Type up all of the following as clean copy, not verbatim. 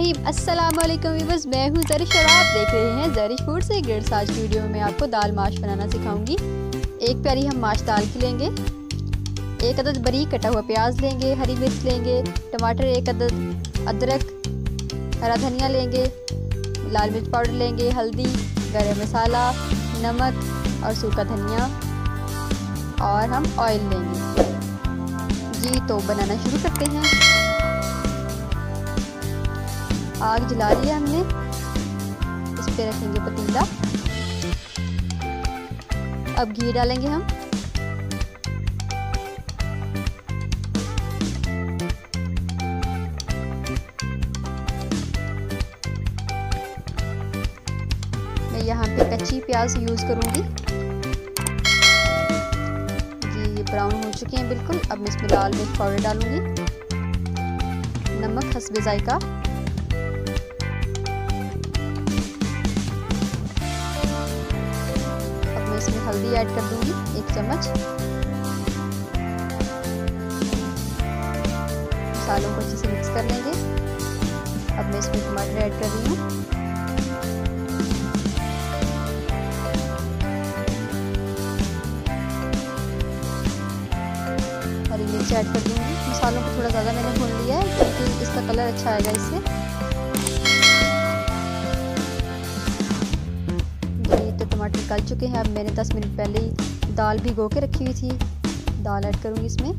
रहीम। अस्सलाम वालेकुम व्यूअर्स, मैं हूँ ज़रिश और आप देख रहे हैं ज़रिश फूड सीक्रेट्स। आज वीडियो में आपको दाल माश बनाना सिखाऊंगी। एक प्याली हम माश दाल की लेंगे, एक अदद बारीक कटा हुआ प्याज लेंगे, हरी मिर्च लेंगे, टमाटर, एक अदद अदरक, हरा धनिया लेंगे, लाल मिर्च पाउडर लेंगे, हल्दी, गरम मसाला, नमक और सूखा धनिया, और हम ऑयल लेंगे। जी तो बनाना शुरू करते हैं। आग जला लिया हमने, इस पे रखेंगे पतीला। अब घी डालेंगे हम, मैं यहाँ पे कच्ची प्याज यूज करूंगी। जी ये ब्राउन हो चुके हैं बिल्कुल। अब मैं इसमें लाल मिर्च पाउडर डालूंगी, नमक हस्बे जायका, इसमें हल्दी ऐड कर दूंगी 1 चम्मच। मसालों को अच्छे से मिक्स कर लेंगे। अब मैं इसमें टमाटर ऐड कर रही हूँ। हरी मिर्च ऐड कर दूंगी। मसालों को थोड़ा ज़्यादा मैंने भून लिया है क्योंकि इसका कलर अच्छा आएगा इससे। तो टमाटर गल चुके हैं। अब मैंने 10 मिनट पहले ही दाल भिगो के रखी हुई थी, दाल ऐड करूंगी इसमें।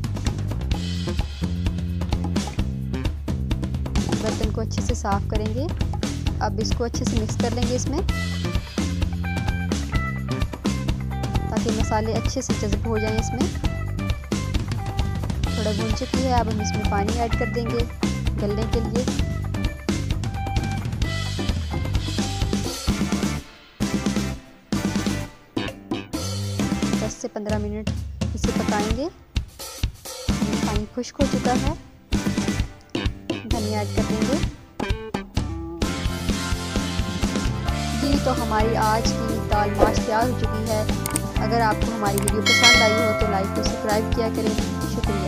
बर्तन को अच्छे से साफ करेंगे। अब इसको अच्छे से मिक्स कर लेंगे इसमें, ताकि मसाले अच्छे से जज्ब हो जाएं इसमें। थोड़ा भून चुकी है। अब हम इसमें पानी ऐड कर देंगे गलने के लिए। से 15 मिनट इसे पकाएंगे। पानी खुश्क हो चुका है, धनिया ऐड कर देंगे। जी तो हमारी आज की दाल माश तैयार हो चुकी है। अगर आपको हमारी वीडियो पसंद आई हो तो लाइक और सब्सक्राइब किया करें। शुक्रिया।